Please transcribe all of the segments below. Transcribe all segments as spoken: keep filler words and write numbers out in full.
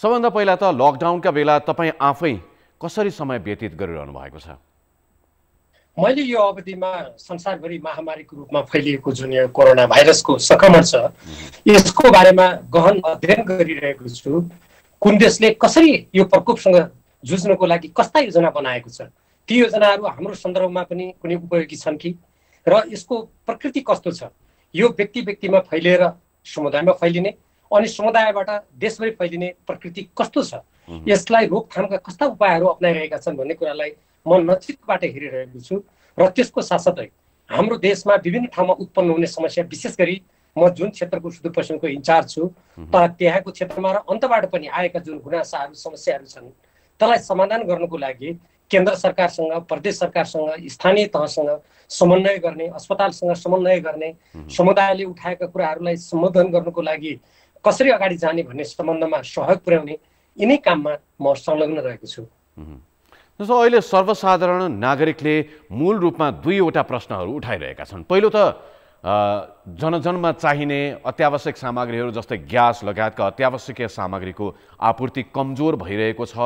सबभन्दा पहिला त लकडाउनका बेला तपाई आफै कसरी समय व्यतीत गरिरहनु भएको छ? मैले यो अवधिमा संसारभरि महामारीको रूपमा फैलिएको जुन यो कोरोना भाइरसको संक्रमण छ यसको बारेमा गहन अध्ययन गरिरहेको छु। कुन देशले कसरी यो प्रकोपसँग जुझ्नको लागि कस्ता योजना बनाएको छ, ती योजनाहरू हाम्रो सन्दर्भमा पनि कुनै उपयोगी छन् कि, र यसको प्रकृति कस्तो छ? यो व्यक्ति व्यक्तिमा फैलिएर समुदायमा फैलिने अनि समुदायबाट देशभरि फैलिने प्रकृति कस्तो छ, यसलाई रोकथामका कस्ता उपायहरू अपनाइरहेका छन् भन्ने कुरालाई म नजिकबाट हेरिरहेको छु। र त्यसको साथसाथै हाम्रो देशमा विभिन्न ठाउँमा उत्पन्न हुने समस्या, विशेष गरी म जुन क्षेत्रको सुदूरपश्चिमको इन्चार्ज छु तर त्यहाँको क्षेत्रमा र अन्तबाट पनि आएका जुन गुनासाहरू समस्याहरू छन् त्यसलाई समाधान गर्नको लागि केन्द्र सरकारसँग, प्रदेश सरकारसँग, स्थानीय तहसँग समन्वय गर्ने, अस्पतालसँग समन्वय गर्ने, समुदायले उठाएका कुराहरूलाई सम्बोधन गर्नको लागि कसरी अगाडि जाने भन्ने सम्बन्धमा सहयोग पुर्याउने यिनै काममा म संलग्न रहेको छु। जस्तो अहिले सर्वसाधारण नागरिकले मूल रूपमा दुईवटा प्रश्नहरू उठाइरहेका छन्। पहिलो त जनजनमा चाहिने अत्यावश्यक सामग्रीहरू जस्तै ग्यास लगायतका अत्यावश्यक सामग्रीको आपूर्ति कमजोर भइरहेको छ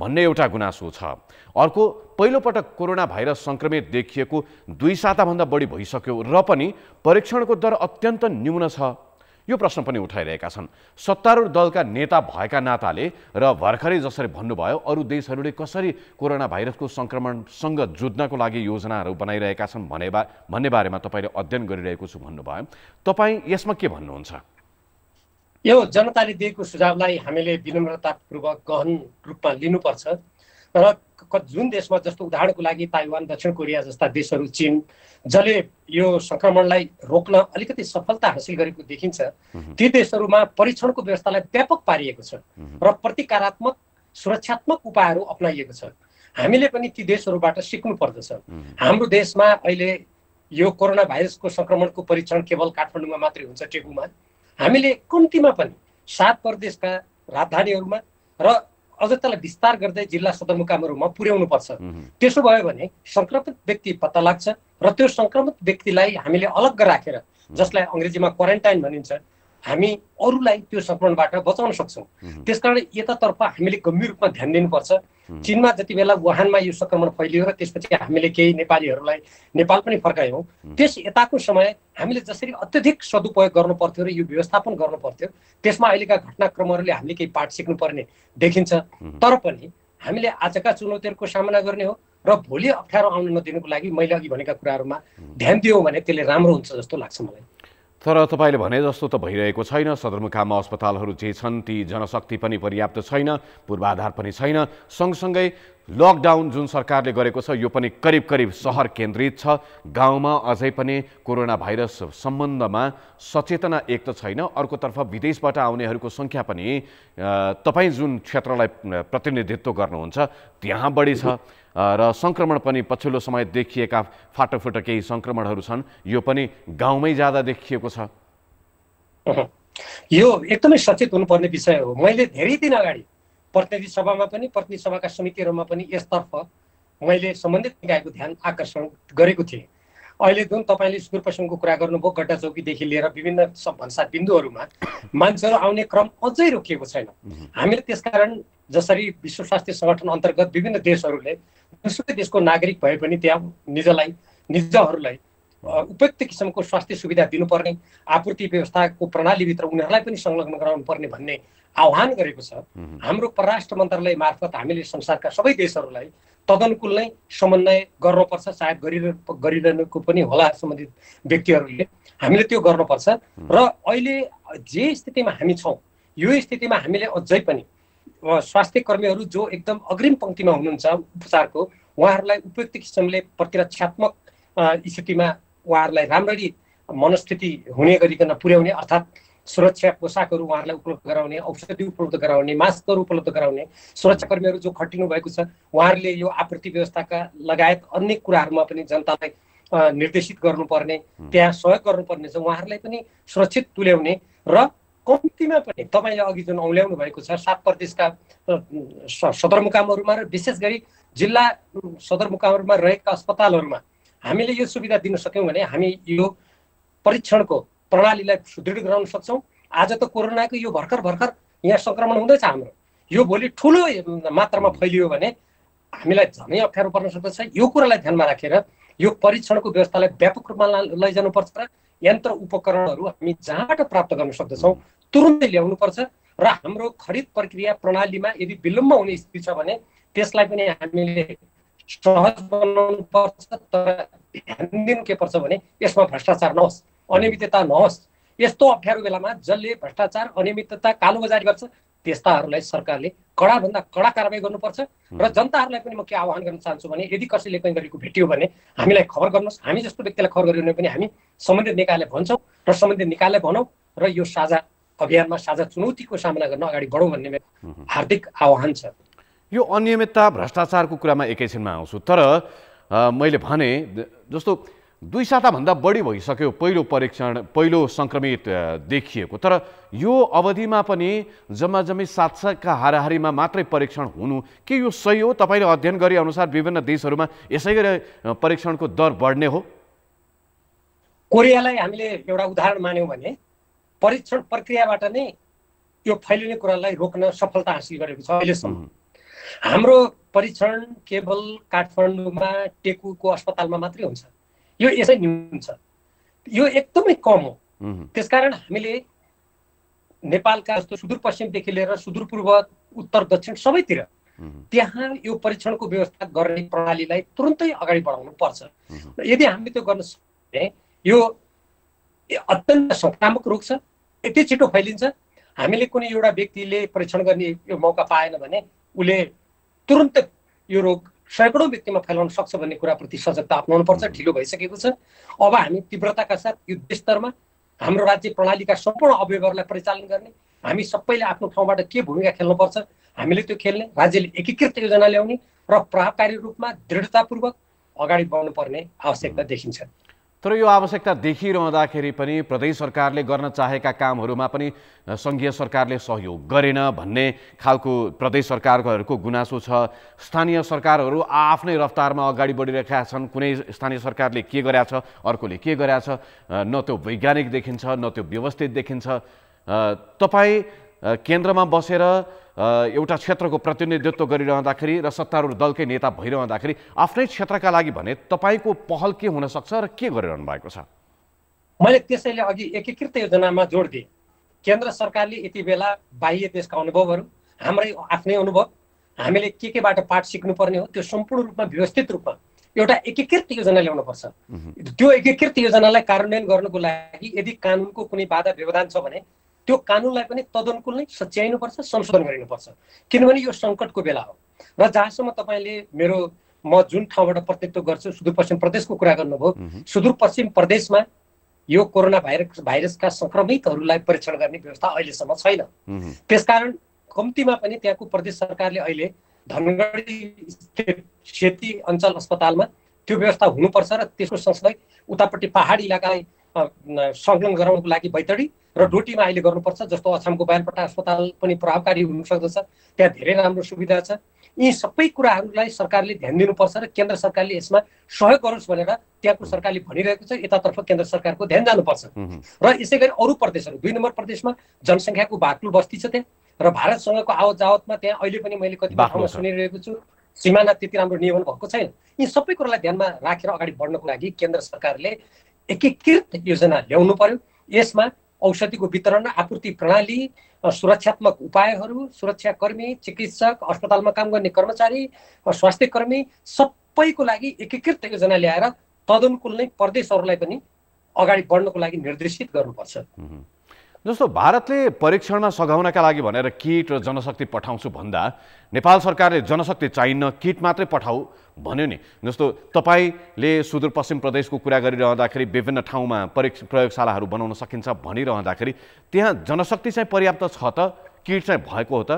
भन्ने एउटा गुनासो छ। अर्को, पहिलोपटक कोरोना भाइरस संक्रमित देखिएको दुई साताभन्दा बढी भइसक्यो र पनि परीक्षणको दर अत्यन्त न्यून छ, यो प्रश्न पनि उठाइरहेका छन्। सत्तारूढ दलका नेता भएका नाताले र भर्खरै जसरी भन्नुभयो अरू देशहरूले कसरी कोरोना भाइरसको संक्रमणसँग जुझ्नको लागि योजनाहरू बनाइरहेका छन् भन्ने बा, भन्ने बारेमा तपाईले अध्ययन गरिरहेको छु भन्नुभयो। तपाई यसमा के भन्नुहुन्छ? यो जनताले दिएको सुझावलाई हामीले विनम्रतापूर्वक गहन रूपमा लिनुपर्छ र जुन देशमा जस्तो उदाहरणको लागि ताइवान, दक्षिण कोरिया जस्ता देशहरू, चीन जसले यो संक्रमणलाई रोक्न अलिकति सफलता हासिल गरेको देखिन्छ, ती देशहरूमा परीक्षणको व्यवस्थालाई व्यापक पारिएको छ र प्रतिकारात्मक सुरक्षात्मक उपायहरू अपनाइएको छ। हामीले पनि ती देशहरूबाट सिक्नु पर्दछ। हाम्रो देशमा अहिले यो कोरोना भाइरसको संक्रमणको परीक्षण केवल काठमाडौँमा मात्रै हुन्छ, टेबुमा हामीले कम्तीमा पनि सात प्रदेशका राजधानीहरूमा र अझ त्यसलाई विस्तार गर्दै जिल्ला सदरमुकामहरूमा पुर्याउनु पर्छ। त्यसो भयो भने संक्रमित व्यक्ति पत्ता लाग्छ र त्यो संक्रमित व्यक्तिलाई हामीले अलग राखेर, जसलाई अंग्रेजीमा क्वारेन्टाइन भनिन्छ, हामी अरूलाई त्यो संक्रमणबाट बचाउन सक्छौँ। त्यसकारण यतातर्फ हामीले गम्भीर रूपमा ध्यान दिनुपर्छ। चीनमा जति बेला वुहानमा यो संक्रमण फैलियो र त्यसपछि हामीले केही नेपालीहरूलाई नेपाल पनि फर्कायौँ, त्यस यताको समय हामीले जसरी अत्यधिक सदुपयोग गर्नु पर्थ्यो र यो व्यवस्थापन गर्नु पर्थ्यो त्यसमा अहिलेका घटनाक्रमहरूले हामीले केही पाठ सिक्नुपर्ने देखिन्छ। तर पनि हामीले आजका चुनौतीहरूको सामना गर्ने हो र भोलि अप्ठ्यारो आउन नदिनुको लागि मैले अघि भनेका कुराहरूमा ध्यान दियौँ भने त्यसले राम्रो हुन्छ जस्तो लाग्छ मलाई। तर तपाईले भने जस्तो त भइरहेको छैन। सदरमुकाममा अस्पतालहरू जे छन् ती जनशक्ति पनि पर्याप्त छैन, पूर्वाधार पनि छैन। सँगसँगै लकडाउन जुन सरकारले गरेको छ यो पनि करिब करिब शहर केन्द्रित छ। गाउँमा अझै पनि कोरोना भाइरस सम्बन्धमा सचेतना एक त छैन, अर्कोतर्फ विदेशबाट आउनेहरूको सङ्ख्या पनि तपाई जुन क्षेत्रलाई प्रतिनिधित्व गर्नुहुन्छ त्यहाँ बढी छ र संक्रमण पनि पछिल्लो समय देखिएका फाटोफुटो केही संक्रमणहरू छन्, यो पनि गाउँमै ज्यादा देखिएको छ। यो एकदमै सचेत हुनुपर्ने विषय हो। मैले धेरै दिन अगाडि प्रतिनिधि सभामा पनि, प्रतिनिधि सभाका समितिहरूमा पनि यसतर्फ मैले सम्बन्धित निकायको ध्यान आकर्षण गरेको थिएँ। अहिले जुन तपाईँले सुदूरपश्चिमको कुरा गर्नुभयो, गड्डा चौकीदेखि लिएर विभिन्न भन्सार बिन्दुहरूमा मान्छेहरू आउने क्रम अझै रोकिएको छैन। हामीले त्यसकारण जसरी विश्व स्वास्थ्य संगठन अन्तर्गत विभिन्न देशहरूले विश्वकै देशको नागरिक भए पनि त्यहाँ निजलाई निजहरूलाई उपयुक्त किसिमको स्वास्थ्य सुविधा दिनुपर्ने, आपूर्ति व्यवस्थाको प्रणालीभित्र उनीहरूलाई पनि संलग्न गराउनुपर्ने भन्ने आह्वान गरेको छ। हाम्रो परराष्ट्र मन्त्रालय मार्फत हामीले संसारका सबै देशहरूलाई तदनुकूल नै समन्वय गर्नुपर्छ। सायद गरिरहेको पनि होला सम्बन्धित व्यक्तिहरूले, हामीले त्यो गर्नुपर्छ। र अहिले जे स्थितिमा हामी छौँ यो स्थितिमा हामीले अझै पनि स्वास्थ्य कर्मीहरू जो एकदम अग्रिम पङ्क्तिमा हुनुहुन्छ उपचारको, उहाँहरूलाई उपयुक्त किसिमले प्रतिरक्षात्मक स्थितिमा उहाँहरूलाई राम्ररी मनस्थिति हुने गरिकन पुर्याउने, अर्थात् सुरक्षा पोशाकहरू उहाँहरूलाई उपलब्ध गराउने, औषधि उपलब्ध गराउने, मास्कहरू उपलब्ध गराउने, सुरक्षाकर्मीहरू जो खटिनु भएको छ उहाँहरूले यो आपूर्ति व्यवस्थाका लगायत अन्य कुराहरूमा पनि जनतालाई निर्देशित गर्नुपर्ने, त्यहाँ सहयोग गर्नुपर्ने छ। उहाँहरूलाई पनि सुरक्षित तुल्याउने र कम्तीमा पनि तपाईँले अघि जुन औल्याउनु भएको छ सात प्रदेशका सदरमुकामहरूमा र विशेष गरी जिल्ला सदरमुकामहरूमा रहेका अस्पतालहरूमा हामीले यो सुविधा दिन सक्यौँ भने हामी यो परीक्षणको प्रणालीलाई सुदृढ गराउन सक्छौँ। आज त कोरोनाको यो भर्खर भर्खर यहाँ संक्रमण हुँदैछ हाम्रो, यो भोलि ठूलो मात्रामा फैलियो भने हामीलाई झनै अप्ठ्यारो पर्न सक्छ। यो कुरालाई ध्यानमा राखेर यो परीक्षणको व्यवस्थालाई व्यापक रूपमा लैजानुपर्छ र यन्त्र उपकरणहरू हामी जहाँबाट प्राप्त गर्न सक्दछौं तुरुन्तै ल्याउनुपर्छ र हाम्रो खरीद प्रक्रिया प्रणालीमा यदि विलम्ब हुने स्थिति छ भने त्यसलाई पनि हामीले सहज बनाउनुपर्छ। तर ध्यान दिनु के पर्छ भने यसमा भ्रष्टाचार नहोस्, अनियमितता नहोस्। यस्तो अप्ठ्यारो बेलामा जसले भ्रष्टाचार, अनियमितता, कालोबजारी गर्छ त्यस्ताहरूलाई सरकारले कडा भन्दा कडा कारबाही गर्नुपर्छ। र जनताहरूलाई पनि म के आह्वान गर्न चाहन्छु भने यदि कसैले कुनै गरेको भेटियो भने हामीलाई खबर गर्नुहोस्। हामी जस्तो व्यक्तिलाई खबर गरियो भने पनि हामी सम्बन्धित निकायले भन्छौं र सम्बन्धित निकायले भनौं र यो साझा अभियानमा साझा चुनौतीको सामना गर्न अगाडि बढौं भन्ने मेरो हार्दिक आह्वान छ। यो अनियमितता भ्रष्टाचारको कुरामा एकैछिनमा आउँछु, तर मैले भने जस्तो दुई साता भन्दा बढी भइसक्यो पहिलो परीक्षण, पहिलो संक्रमित देखिएको, तर यो अवधिमा पनि जम्मा जम्मी सात सयका हाराहारीमा मात्रै परीक्षण हुनु के यो सही हो? तपाईले अध्ययन गरे अनुसार विभिन्न देशहरूमा यसै गरी परीक्षणको दर बढ्ने हो? कोरियालाई हामीले एउटा उदाहरण मान्यौं भने परीक्षण प्रक्रियाबाट नै यो फैलिने कुरालाई रोक्न सफलता हासिल गरेको छ अहिलेसम्म। हाम्रो परीक्षण केवल काठमाडौँमा टेकुको अस्पतालमा मात्रै हुन्छ, यो यसै न्यून छ, यो एकदमै कम हो। त्यसकारण हामीले नेपालका जस्तो सुदूरपश्चिमदेखि लिएर सुदूरपूर्व, उत्तर दक्षिण सबैतिर त्यहाँ यो परीक्षणको व्यवस्था गर्ने प्रणालीलाई तुरुन्तै अगाडि बढाउनु पर्छ। यदि हामीले त्यो गर्न सक्यौं भने यो अत्यन्त संक्रामक रोग छ, यति छिटो फैलिन्छ। हामीले कुनै एउटा व्यक्तिले परीक्षण गर्ने यो मौका पाएन भने उसले तुरुन्तै यो रोग सैकडौं व्यक्तिमा फैलाउन सक्छ भन्ने कुराप्रति सजगता अपनाउनुपर्छ। ढिलो भइसकेको छ। अब हामी तीव्रताका साथ युद्ध स्तरमा हाम्रो राज्य प्रणालीका सम्पूर्ण अवयवहरूलाई परिचालन गर्ने, हामी सबैले आफ्नो ठाउँबाट के भूमिका खेल्नुपर्छ हामीले त्यो खेल्ने, राज्यले एकीकृत योजना ल्याउने र प्रभावकारी रूपमा दृढतापूर्वक अगाडि बढ्नुपर्ने आवश्यकता देखिन्छ। तर यो आवश्यकता देखिरहँदाखेरि पनि प्रदेश सरकारले गर्न चाहेका कामहरूमा पनि संघीय सरकारले सहयोग गरेन भन्ने खालको प्रदेश सरकारहरूको गुनासो छ। स्थानीय सरकारहरू आफ्नै रफ्तारमा अगाडि बढिरहेका छन्, कुनै स्थानीय सरकारले के गरेछ अर्कोले के गरेछ न त्यो वैज्ञानिक देखिन्छ न त्यो व्यवस्थित देखिन्छ। तपाई केन्द्रमा बसेर एउटा क्षेत्रको प्रतिनिधित्व गरिरहँदाखेरि र सत्तारूढ दलकै नेता भइरहँदाखेरि आफ्नै क्षेत्रका लागि भने तपाईको पहल के हुन सक्छ र के गरिरहनु भएको छ? मैले त्यसैले अघि एकीकृत योजनामा जोड दिए। केन्द्र सरकारले यति बेला बाह्य देशका अनुभवहरू, हाम्रै आफ्नै अनुभव, हामीले के केबाट पाठ सिक्नुपर्ने हो त्यो सम्पूर्ण रूपमा व्यवस्थित रूपमा एउटा एकीकृत योजना ल्याउनु पर्छ। त्यो एकीकृत योजनालाई कार्यान्वयन गर्नको लागि यदि कानुनको कुनै बाधा व्यवधान छ भने त्यो कानुनलाई पनि तदनुकूल नै सच्याइनुपर्छ, संशोधन गरिनुपर्छ। किनभने यो संकटको बेला हो र जहाँसम्म तपाईले मेरो म जुन ठाउँबाट प्रतिनिधित्व गर्छु सुदूरपश्चिम प्रदेशको कुरा गर्नुभयो, सुदूरपश्चिम प्रदेशमा यो कोरोना भाइरस भाइरसका संक्रमितहरूलाई परीक्षण गर्ने व्यवस्था अहिलेसम्म छैन। त्यसकारण कम्तीमा पनि त्यहाँको प्रदेश सरकारले अहिले धनगढी स्थित सेती अञ्चल अस्पतालमा त्यो व्यवस्था हुनुपर्छ र त्यसको सँगसँगै उतापट्टि पहाडी इलाकालाई संलग्न गराउनको लागि बैतडी र डोटीमा अहिले गर्नुपर्छ। जस्तो असमको बायरपट्टा अस्पताल पनि प्रभावकारी हुन सक्दछ, त्यहाँ धेरै राम्रो सुविधा छ। यी सबै कुराहरूलाई सरकारले ध्यान दिनुपर्छ र केन्द्र सरकारले यसमा सहयोग गरोस् भनेर त्यहाँको सरकारले भनिरहेको छ। यतातर्फ केन्द्र सरकारको ध्यान जानुपर्छ। र यसै गरी अरू प्रदेशहरू, दुई नम्बर प्रदेशमा जनसङ्ख्याको बाक्लो बस्ती छ त्यहाँ र भारतसँगको आवत जावतमा त्यहाँ अहिले पनि मैले कतिपय ठाउँमा सुनिरहेको छु सीमाना त्यति राम्रो नियमन भएको छैन। यी सबै कुरालाई ध्यानमा राखेर अगाडि बढ्नको लागि केन्द्र सरकारले एकीकृत योजना ल्याउनु पर्यो। यसमा औषधिको वितरण, आपूर्ति प्रणाली, सुरक्षात्मक उपायहरू, सुरक्षाकर्मी, चिकित्सक, अस्पतालमा काम गर्ने कर्मचारी, स्वास्थ्य कर्मी सबैको लागि एकीकृत योजना ल्याएर तदनुकूल नै प्रदेशहरूलाई पनि अगाडि बढ्नको लागि निर्देशित गर्नुपर्छ। जस्तो भारतले परीक्षणमा सघाउनका लागि भनेर किट र जनशक्ति पठाउँछु भन्दा नेपाल सरकारले जनशक्ति चाहिन्न किट मात्रै पठाऊ भन्यो नि। जस्तो तपाईले सुदूरपश्चिम प्रदेशको कुरा गरिरहँदाखेरि विभिन्न ठाउँमा परीक्षण प्रयोगशालाहरू बनाउन सकिन्छ भनिरहँदाखेरि त्यहाँ जनशक्ति चाहिँ पर्याप्त छ त, किट चाहिँ भएको हो त?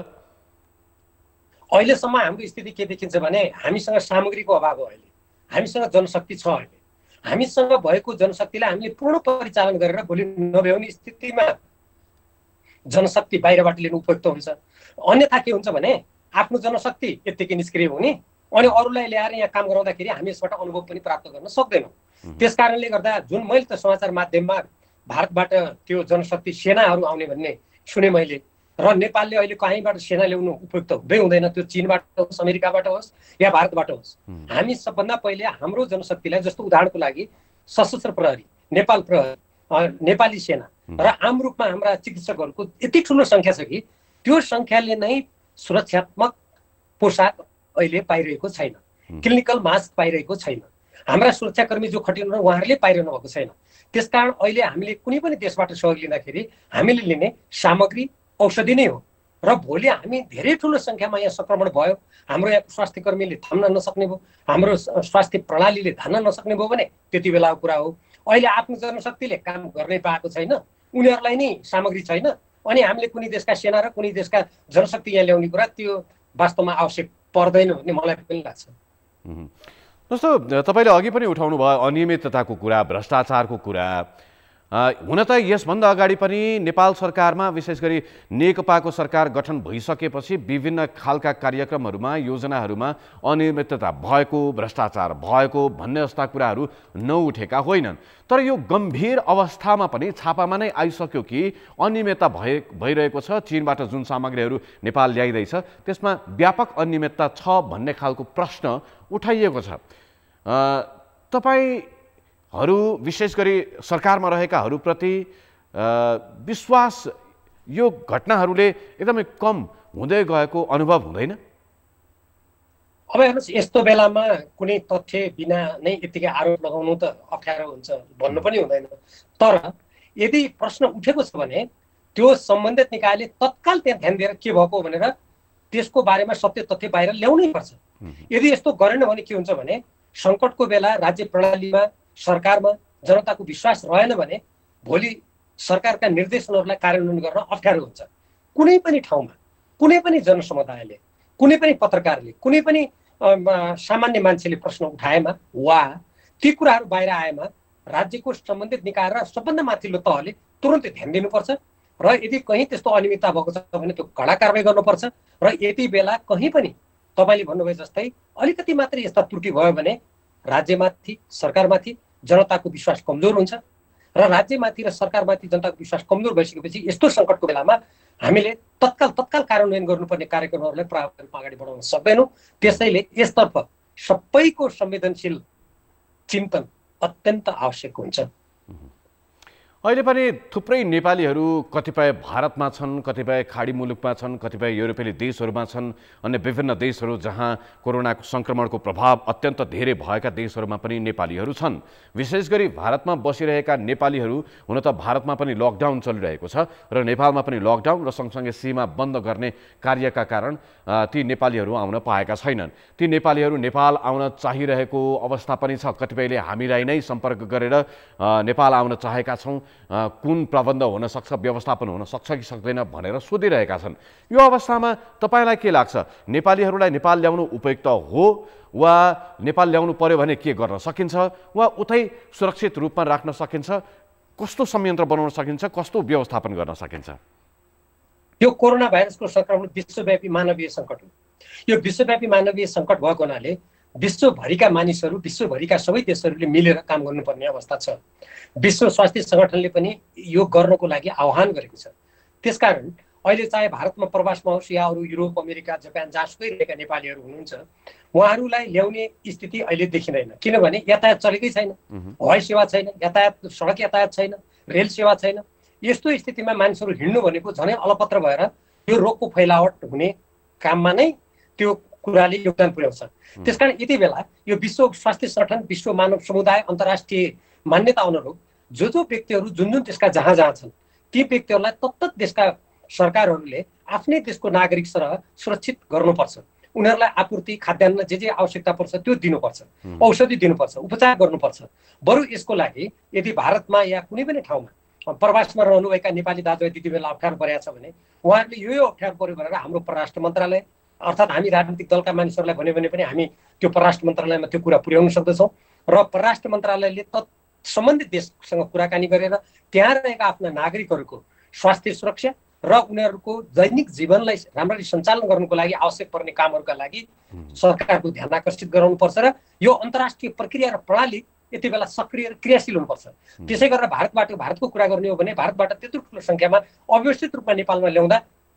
अहिलेसम्म हाम्रो स्थिति के देखिन्छ भने हामीसँग सामग्रीको अभाव हो। अहिले हामीसँग जनशक्ति छ। अहिले हामीसँग भएको जनशक्तिलाई हामीले पूर्ण परिचालन गरेर भोलि नभ्याउने स्थितिमा जनशक्ति बाहिरबाट लिनु उपयुक्त हुन्छ। अन्यथा के हुन्छ भने आफ्नो जनशक्ति यत्तिकै निष्क्रिय हुने अनि अरूलाई ल्याएर यहाँ काम गराउँदाखेरि हामी यसबाट अनुभव पनि प्राप्त गर्न सक्दैनौँ। त्यस कारणले गर्दा जुन मैले त समाचार माध्यममा भारतबाट त्यो जनशक्ति सेनाहरू आउने भन्ने सुने मैले, र नेपालले अहिले कहीँबाट सेना ल्याउनु उपयुक्त हुँदै हुँदैन, त्यो चीनबाट होस्, अमेरिकाबाट होस् या भारतबाट होस्। हामी सबभन्दा पहिले हाम्रो जनशक्तिलाई, जस्तो उदाहरणको लागि सशस्त्र प्रहरी, नेपाल प्रहरी, नेपाली सेना र आम रूपमा हाम्रा चिकित्सकहरूको यति ठुलो संख्या छ कि त्यो संख्याले नै सुरक्षात्मक पोशाक अहिले पाइरहेको छैन, क्लिनिकल मास्क पाइरहेको छैन, हाम्रा सुरक्षाकर्मी जो खटिनु उहाँहरूले पाइरहनु भएको छैन। त्यसकारण अहिले हामीले कुनै पनि देशबाट सहयोग लिँदाखेरि हामीले लिने सामग्री औषधि नै हो र भोलि हामी धेरै ठुलो संख्यामा यहाँ संक्रमण भयो, हाम्रो यहाँ स्वास्थ्य कर्मीले थाम्न नसक्ने भयो, हाम्रो स्वास्थ्य प्रणालीले धान्न नसक्ने भयो भने त्यति बेलाको कुरा हो। अहिले आफ्नो जनशक्तिले काम गर्नै पाएको छैन, उनीहरूलाई नै सामग्री छैन, अनि हामीले कुनै देशका सेना र कुनै देशका जनशक्ति यहाँ ल्याउने कुरा त्यो वास्तवमा आवश्यक पर्दैन भन्ने मलाई पनि लाग्छ। दोस्तों तपाईले अघि पनि उठाउनु भयो अनियमितताको कुरा, भ्रष्टाचारको कुरा। हुन त यसभन्दा अगाडि पनि नेपाल सरकारमा, विशेष गरी नेकपाको सरकार गठन भइसकेपछि विभिन्न खालका कार्यक्रमहरुमा, योजनाहरुमा अनियमितता भएको, भ्रष्टाचार भएको भन्ने जस्ता कुराहरु नउठेका होइनन्, तर यो गम्भीर अवस्थामा पनि छापामा नै आइसक्यो कि अनियमितता भए भइरहेको छ। चीनबाट जुन सामग्रीहरु नेपाल ल्याइदैछ त्यसमा व्यापक अनियमितता छ भन्ने खालको प्रश्न उठाइएको छ। तपाई हरु विशेष गरी सरकारमा रहेकाहरुप्रति विश्वास यो घटनाहरुले एकदमै कम हुँदै गएको अनुभव हुँदैन? अब हेर्नुस्, यस्तो बेलामा कुनै तथ्य बिना नै यतिकै आरोप लगाउनु त अप्ठ्यारो हुन्छ, भन्नु पनि हुँदैन। तर यदि प्रश्न उठेको छ भने त्यो सम्बन्धित निकायले तत्काल त्यहाँ ध्यान दिएर के भएको भनेर त्यसको बारेमा सत्य तथ्य बाहिर ल्याउनै पर्छ। यदि यस्तो गरेन भने के हुन्छ भने संकटको बेला राज्य प्रणालीमा, सरकारमा जनताको विश्वास रहेन भने भोलि सरकारका निर्देशनहरूलाई कार्यान्वयन गर्न अप्ठ्यारो हुन्छ। कुनै पनि ठाउँमा, कुनै पनि जनसमुदायले, कुनै पनि पत्रकारले, कुनै पनि सामान्य मान्छेले प्रश्न उठाएमा वा ती कुराहरू बाहिर आएमा राज्यको सम्बन्धित निकाय र सबभन्दा माथिल्लो तहले तुरुन्तै ध्यान दिनुपर्छ र यदि कहीँ त्यस्तो अनियमितता भएको छ भने त्यो कडा कारबाही गर्नुपर्छ। र यति बेला कहीँ पनि तपाईले भन्नुभयो जस्तै अलिकति मात्र यस्ता त्रुटि भयो भने राज्यमाथि, सरकारमाथि जनताको विश्वास कमजोर हुन्छ र राज्यमाथि र सरकारमाथि जनताको विश्वास कमजोर भइसकेपछि यस्तो संकटको बेलामा हामीले तत्काल तत्काल कार्यान्वयन गर्नुपर्ने कार्यक्रमहरूलाई प्रभावी रूपमा अगाडि बढाउन सक्दैनौँ। त्यसैले यसतर्फ सबैको संवेदनशील चिन्तन अत्यन्त आवश्यक हुन्छ। अहिले पनि थुप्रै नेपालीहरू कतिपय भारतमा छन्, कतिपय खाडी मुलुकमा छन्, कतिपय युरोपेली देशहरूमा छन्, अन्य विभिन्न देशहरू जहाँ कोरोनाको संक्रमणको प्रभाव अत्यन्त धेरै भएका देशहरूमा पनि नेपालीहरू छन्। विशेष गरी भारतमा बसिरहेका नेपालीहरू, हुन त भारतमा पनि लकडाउन चलिरहेको छ र नेपालमा पनि लकडाउन र सँगसँगै सीमा बन्द गर्ने कार्यका कारण ती नेपालीहरू आउन पाएका छैनन्। ती नेपालीहरू नेपाल आउन चाहिरहेको अवस्था पनि छ। कतिपयले हामीलाई नै सम्पर्क गरेर नेपाल आउन चाहेका छौं, कुन प्रबन्ध हुन सक्छ, व्यवस्थापन हुन सक्छ कि सक्दैन भनेर सोधिरहेका छन्। यो अवस्थामा तपाईलाई के लाग्छ, नेपालीहरूलाई नेपाल ल्याउनु उपयुक्त हो वा नेपाल ल्याउनु पर्यो भने के गर्न सकिन्छ वा उतै सुरक्षित रूपमा राख्न सकिन्छ? कस्तो संयन्त्र बनाउन सकिन्छ, कस्तो व्यवस्थापन गर्न सकिन्छ? यो कोरोना भाइरसको संक्रमण विश्वव्यापी मानवीय संकट हो। यो विश्वव्यापी मानवीय संकट भएको हुनाले विश्वभरिका मानिसहरू, विश्वभरिका सबै देशहरूले मिलेर काम गर्नुपर्ने अवस्था छ। विश्व स्वास्थ्य संगठनले पनि यो गर्नको लागि आह्वान गरेको छ। त्यसकारण अहिले चाहे भारतमा प्रवासमा होस् या अरू युरोप, अमेरिका, जापान जहाँसुकै रहेका नेपालीहरू हुनुहुन्छ, उहाँहरूलाई ल्याउने स्थिति अहिले देखिँदैन, किनभने यातायात चलेकै छैन, हवाई सेवा छैन, यातायात सडक यातायात छैन, रेल सेवा छैन। यस्तो स्थितिमा मानिसहरू हिँड्नु भनेको झनै अलपत्र भएर यो रोगको फैलावट हुने काममा नै त्यो कुराले योगदान पुर्याउँछ। त्यसकारण यति बेला यो विश्व स्वास्थ्य संगठन, विश्व मानव समुदाय, अन्तर्राष्ट्रिय मान्यता अनुरूप जो जो व्यक्तिहरू जुन जुन देशका जहाँ जहाँ छन् ती व्यक्तिहरूलाई तत्त देशका सरकारहरूले आफ्नै देशको नागरिक सुरक्षित गर्नुपर्छ। उनीहरूलाई आपूर्ति, खाद्यान्न, जे जे आवश्यकता पर्छ त्यो दिनुपर्छ, औषधि दिनुपर्छ, उपचार गर्नुपर्छ। बरु यसको लागि यदि भारतमा या कुनै पनि ठाउँमा प्रवासमा रहनुभएका नेपाली दाजुभाइ दिदीबहिनीलाई अप्ठ्यारो परेको छ भने उहाँहरूले यो यो अप्ठ्यारो पर्यो भनेर हाम्रो परराष्ट्र मन्त्रालय, अर्थात् हामी राजनीतिक दलका मानिसहरूलाई भन्यो भने पनि हामी त्यो परराष्ट्र मन्त्रालयमा त्यो कुरा पुर्याउन सक्दछौँ र परराष्ट्र मन्त्रालयले तत् सम्बन्धित देशसँग कुराकानी गरेर त्यहाँ रहेका आफ्ना नागरिकहरूको स्वास्थ्य सुरक्षा र उनीहरूको दैनिक जीवनलाई राम्ररी सञ्चालन गर्नको लागि आवश्यक पर्ने कामहरूका लागि सरकारको ध्यान आकर्षित गराउनुपर्छ र यो अन्तर्राष्ट्रिय प्रक्रिया र प्रणाली यति बेला सक्रिय र क्रियाशील हुनुपर्छ। त्यसै गरेर भारतबाट, भारतको कुरा गर्ने हो भने भारतबाट त्यत्रो ठुलो सङ्ख्यामा अव्यवस्थित रूपमा नेपालमा ल्याउँदा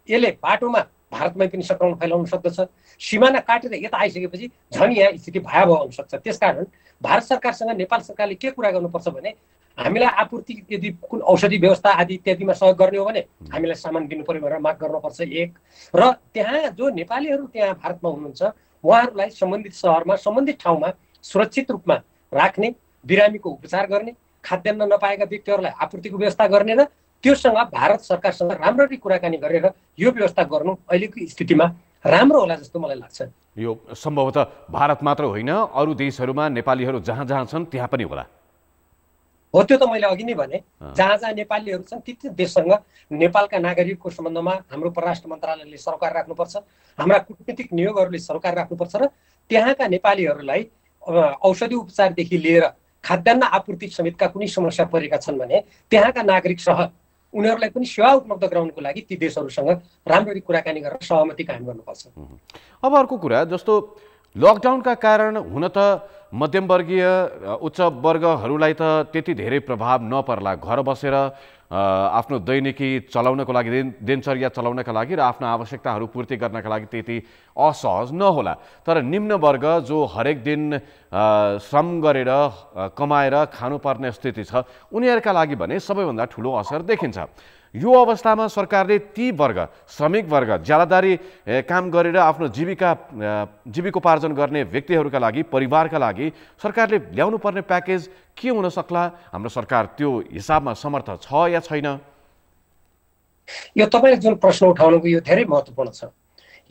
यसले बाटोमा भारतमा पनि सङ्क्रमण फैलाउन सक्दछ। सीमाना काटेर यता आइसकेपछि झन् यहाँ स्थिति भयावह हुन सक्छ। त्यसकारण भारत सरकारसँग नेपाल सरकारले के कुरा गर्नुपर्छ भने हामीलाई आपूर्ति यदि कुन औषधि व्यवस्था आदि इत्यादिमा सहयोग गर्ने हो भने हामीलाई सामान दिनुपर्यो भनेर माग गर्नुपर्छ एक, र त्यहाँ जो नेपालीहरू त्यहाँ भारतमा हुनुहुन्छ उहाँहरूलाई सम्बन्धित शहरमा सम्बन्धित ठाउँमा सुरक्षित रूपमा राख्ने, बिरामीको उपचार गर्ने, खाद्यान्न नपाएका व्यक्तिहरूलाई आपूर्तिको व्यवस्था गर्ने र त्योसँग भारत सरकारसँग राम्ररी कुराकानी गरेर यो व्यवस्था गर्नु अहिलेको स्थितिमा राम्रो होला जस्तो मलाई लाग्छ। यो सम्भवतः भारत मात्र होइन, अरू देशहरूमा नेपालीहरू जहाँ जहाँ छन् त्यहाँ पनि होला। हो, त्यो त मैले अघि नै भने, जहाँ जहाँ नेपालीहरू छन् ती ती देशसँग नेपालका नागरिकको सम्बन्धमा हाम्रो परराष्ट्र मन्त्रालयले सरकार राख्नुपर्छ, हाम्रा कूटनीतिक नियोगहरूले सरकार राख्नुपर्छ र त्यहाँका नेपालीहरूलाई औषधि उपचारदेखि लिएर खाद्यान्न आपूर्ति समेतका कुनै समस्या परेका छन् भने त्यहाँका नागरिक सह उनीहरूलाई पनि सेवा उपलब्ध गराउनको लागि ती देशहरूसँग राम्ररी कुराकानी गरेर सहमति कायम गर्नुपर्छ। अब अर्को कुरा, जस्तो लकडाउनका कारण हुन त मध्यमवर्गीय उच्च वर्गहरूलाई त त्यति धेरै प्रभाव नपर्ला, घर बसेर आफ्नो दैनिकी चलाउनको लागि दिनचर्या चलाउनका लागि र आफ्ना आवश्यकताहरू पूर्ति गर्नका लागि त्यति असहज नहोला, तर निम्न वर्ग जो हरेक दिन श्रम गरेर कमाएर खानुपर्ने स्थिति छ उनीहरूका लागि भने सबैभन्दा ठुलो असर देखिन्छ। यो अवस्थामा सरकारले ती वर्ग, श्रमिक वर्ग, ज्यालादारी काम गरेर आफ्नो जीविका जीविकोपार्जन गर्ने व्यक्तिहरूका लागि, परिवारका लागि सरकारले ल्याउनुपर्ने प्याकेज के हुन सक्ला? हाम्रो सरकार त्यो हिसाबमा समर्थ छ या छैन? यो तपाईले जुन प्रश्न उठाउनुभयो यो धेरै महत्त्वपूर्ण छ।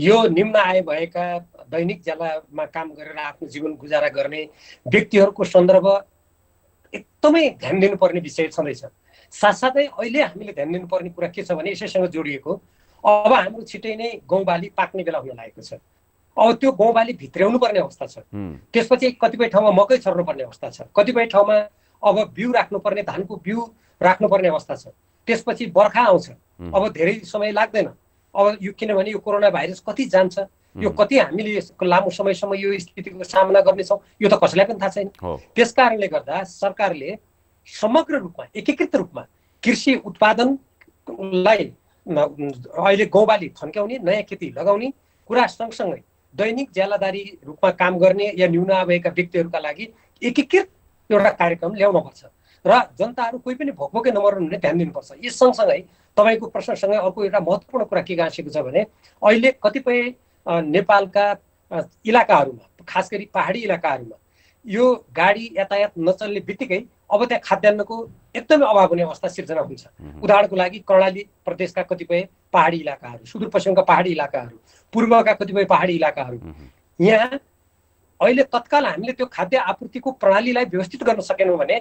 यो निम्न आय भएका दैनिक ज्यालामा काम गरेर आफ्नो जीवन गुजारा गर्ने व्यक्तिहरूको सन्दर्भ एकदमै ध्यान दिनुपर्ने विषय छँदैछ। साथसाथै अहिले हामीले ध्यान दिनुपर्ने कुरा के छ भने यसैसँग जोडिएको अब हाम्रो छिटै नै गहुँ बाली पाक्ने बेला हुन लागेको छ। अब त्यो गहुँ बाली भित्र्याउनु पर्ने अवस्था छ। त्यसपछि कतिपय ठाउँमा मकै छर्नुपर्ने अवस्था छ, कतिपय ठाउँमा अब बिउ राख्नुपर्ने, धानको बिउ राख्नुपर्ने अवस्था छ। त्यसपछि बर्खा आउँछ, अब धेरै समय लाग्दैन। अब यो किनभने यो कोरोना भाइरस कति जान्छ, यो कति हामीले लामो समयसम्म यो स्थितिको सामना गर्नेछौँ यो त कसैलाई पनि थाहा छैन। त्यसकारणले गर्दा सरकारले समग्र रूपमा एकीकृत रूपमा कृषि उत्पादनलाई अहिले गहुँबाली थन्क्याउने, नयाँ खेती लगाउने कुरा सँगसँगै दैनिक ज्यालादारी रूपमा काम गर्ने या न्यून आय भएका व्यक्तिहरूका लागि एकीकृत एउटा कार्यक्रम ल्याउनुपर्छ र जनताहरू कोही पनि भोकभोकै नमर्नु हुने ध्यान दिनुपर्छ। यस सँगसँगै तपाईँको प्रश्नसँगै अर्को एउटा महत्त्वपूर्ण कुरा के गाँसेको छ भने अहिले कतिपय नेपालका इलाकाहरूमा, खास गरी पहाडी इलाकाहरूमा यो गाडी यातायात नचल्ने बित्तिकै अब त्यहाँ खाद्यान्नको एकदमै अभाव हुने अवस्था सिर्जना हुन्छ। उदाहरणको लागि कर्णाली प्रदेशका कतिपय पहाडी इलाकाहरू, सुदूरपश्चिमका पहाडी इलाकाहरू, पूर्वका कतिपय पहाडी इलाकाहरू, यहाँ अहिले तत्काल हामीले त्यो खाद्य आपूर्तिको प्रणालीलाई व्यवस्थित गर्न सकेनौँ भने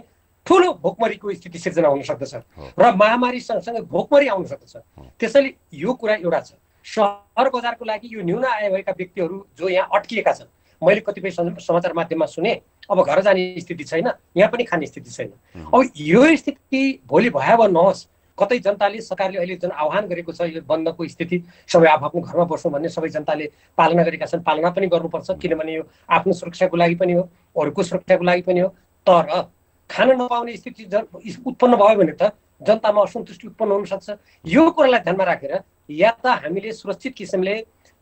ठुलो भोकमरीको स्थिति सिर्जना हुन सक्दछ र महामारी सँगसँगै भोकमरी आउन सक्दछ। त्यसैले यो कुरा एउटा छ। सहर बजारको लागि यो न्यून आय भएका व्यक्तिहरू जो यहाँ अट्किएका छन्, मैले कतिपय समाचार माध्यममा सुने अब घर जाने स्थिति छैन, यहाँ पनि खाने स्थिति छैन। अब यो स्थिति भोलि भयावह नहोस्, कतै जनताले सरकारले अहिले जुन आह्वान गरेको छ यो बन्दको स्थिति सबै आफ्नो घरमा बस्नु भन्ने सबै जनताले पालना गरेका छन्, पालना पनि गर्नुपर्छ किनभने यो आफ्नो सुरक्षाको लागि पनि हो, अरूको सुरक्षाको लागि पनि हो। तर खान नपाउने स्थिति उत्पन्न भयो भने त जनतामा असन्तुष्टि उत्पन्न हुन सक्छ। यो कुरालाई ध्यानमा राखेर या त हामीले सुरक्षित किसिमले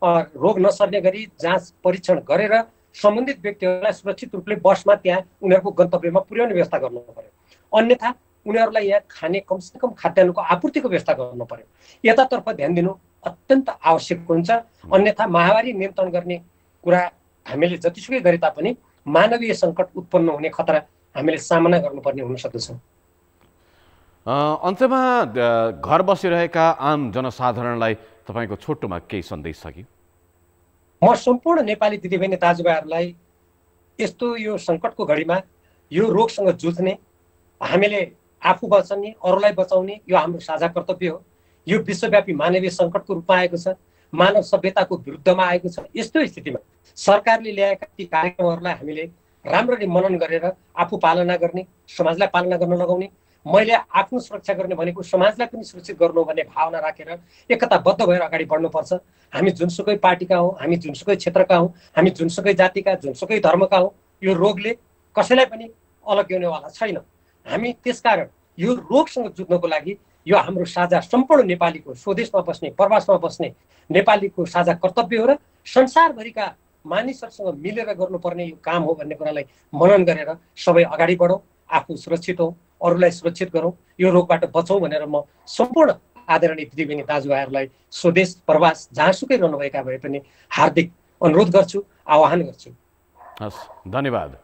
रोग नसर्ने गरी जाँच परीक्षण गरेर सम्बन्धित व्यक्तिहरूलाई सुरक्षित रूपले बसमा त्यहाँ उनीहरूको गन्तव्यमा पुर्याउने व्यवस्था गर्नु पर्यो, अन्यथा उनीहरूलाई यहाँ खाने कमसे कम खाद्यान्नको आपूर्तिको व्यवस्था गर्नु पर्यो। यतातर्फ ध्यान दिनु अत्यन्त आवश्यक हुन्छ, अन्यथा महामारी नियन्त्रण गर्ने कुरा हामीले जतिसुकै गरे तापनि मानवीय सङ्कट उत्पन्न हुने खतरा हामीले सामना गर्नुपर्ने हुन सक्दछ। अन्त्यमा घर बसिरहेका आम जनसाधारणलाई तपाईको छोटोमा केही सन्देश छ कि? म सम्पूर्ण नेपाली दिदीबहिनी दाजुभाइहरूलाई यस्तो यो संकटको घडीमा यो रोगसँग जुझ्ने, हामीले आफू बचाउने अरूलाई बचाउने यो हाम्रो साझा कर्तव्य हो। यो विश्वव्यापी मानवीय संकटको रूपमा आएको छ, मानव सभ्यताको विरुद्धमा आएको छ। यस्तो स्थितिमा सरकारले ल्याएका ती कार्यक्रमहरूलाई हामीले राम्ररी मनन गरेर आफू पालना गर्ने, समाजलाई पालना गर्न लगाउने, मैले आफ्नो सुरक्षा गर्ने भनेको समाजलाई पनि सुरक्षित गर्नु भन्ने भावना राखेर एकताबद्ध भएर अगाडि बढ्नुपर्छ। हामी जुनसुकै पार्टीका हौँ, हामी जुनसुकै क्षेत्रका हौँ, हामी जुनसुकै जातिका, जुनसुकै धर्मका हौँ, यो रोगले कसैलाई पनि अलग्याउनेवाला छैन। हामी त्यसकारण यो रोगसँग जुझ्नको लागि यो हाम्रो साझा सम्पूर्ण नेपालीको स्वदेशमा बस्ने प्रवासमा बस्ने नेपालीको साझा कर्तव्य हो र संसारभरिका मानिसहरुसँग मिलेर गर्नुपर्ने यो काम हो भन्ने कुरालाई मनन गरेर सबै अगाडि बढौ, आफू सुरक्षित हौ, अरूलाई सुरक्षित गरौ, यो रोगबाट बचौ भनेर म सम्पूर्ण आदरणीय दिदीबहिनी दाजुभाइहरुलाई स्वदेश प्रवास जहाँसुकै रहनुभएका भए पनि हार्दिक अनुरोध गर्छु, आह्वान गर्छु। हस्, धन्यवाद।